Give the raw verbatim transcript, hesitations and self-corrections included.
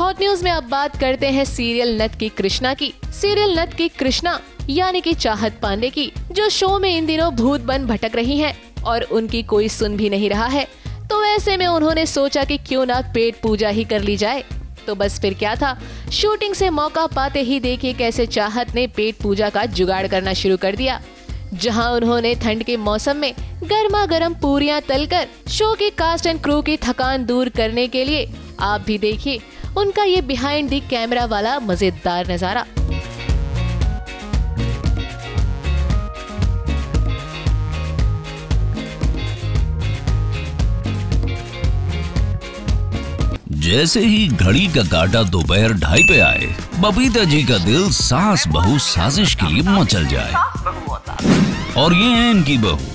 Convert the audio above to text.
Hot news में अब बात करते हैं सीरियल नथ की कृष्णा की। सीरियल नथ की कृष्णा यानी कि चाहत पांडे की, जो शो में इन दिनों भूत बन भटक रही हैं और उनकी कोई सुन भी नहीं रहा है। तो ऐसे में उन्होंने सोचा कि क्यों ना पेट पूजा ही कर ली जाए। तो बस फिर क्या था, शूटिंग से मौका पाते ही देखिए कैसे चाहत ने पेट पूजा का जुगाड़ करना शुरू कर दिया, जहां उन्होंने ठंड के मौसम में गर्मा गर्म पूरियां तलकर शो के कास्ट एंड क्रू की थकान दूर करने के लिए। आप भी देखिए उनका ये बिहाइंड द कैमरा वाला मजेदार नजारा। जैसे ही घड़ी का काटा दोपहर ढाई पे आए, बबीता जी का दिल सास बहू साजिश के लिए मचल जाए। और ये है इनकी बहू,